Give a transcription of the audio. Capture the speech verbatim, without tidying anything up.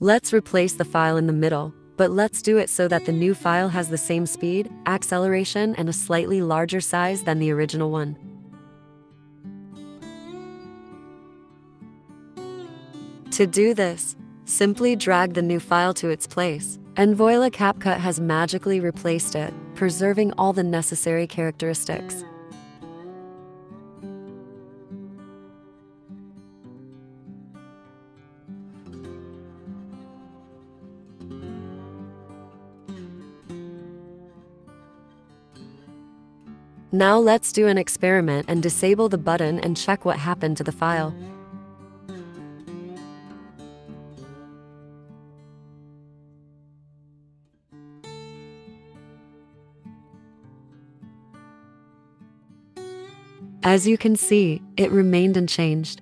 Let's replace the file in the middle, but let's do it so that the new file has the same speed, acceleration, and a slightly larger size than the original one. To do this, simply drag the new file to its place, and voila, CapCut has magically replaced it, preserving all the necessary characteristics. Now let's do an experiment and disable the button and check what happened to the file. As you can see, it remained unchanged.